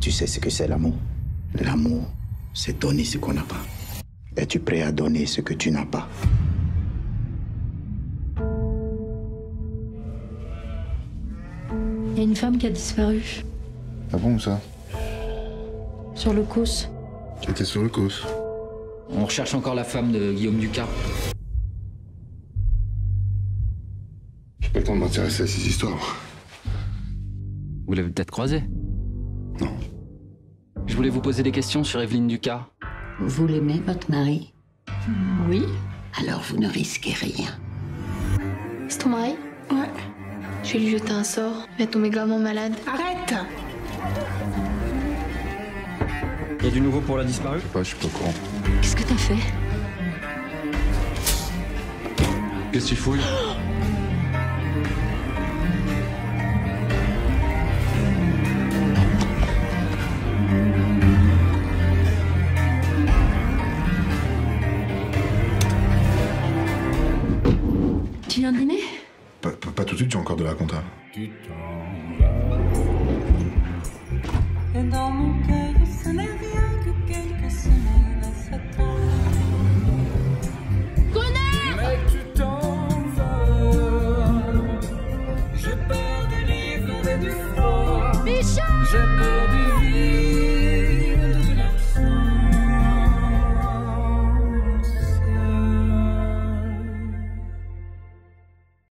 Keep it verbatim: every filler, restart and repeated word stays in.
Tu sais ce que c'est l'amour? L'amour, c'est donner ce qu'on n'a pas. Es-tu prêt à donner ce que tu n'as pas? Il y a une femme qui a disparu. Ah bon, ça? Sur le causse. Tu étais sur le causse? On recherche encore la femme de Guillaume Ducat. J'ai pas le temps de m'intéresser à ces histoires. Vous l'avez peut-être croisée? Non. Je voulais vous poser des questions sur Evelyne Ducat. Vous l'aimez, votre mari? Oui. Alors vous ne risquez rien. C'est ton mari? Ouais. Je vais lui jeter un sort. Il va tomber gravement malade. Arrête! Il y a du nouveau pour la disparue? Je sais pas, je suis pas au courant. Qu'est-ce que t'as fait? Qu'est-ce qu'il fouille? Tu viens dîner? Pas, pas, pas tout de suite, j'ai encore de la compta.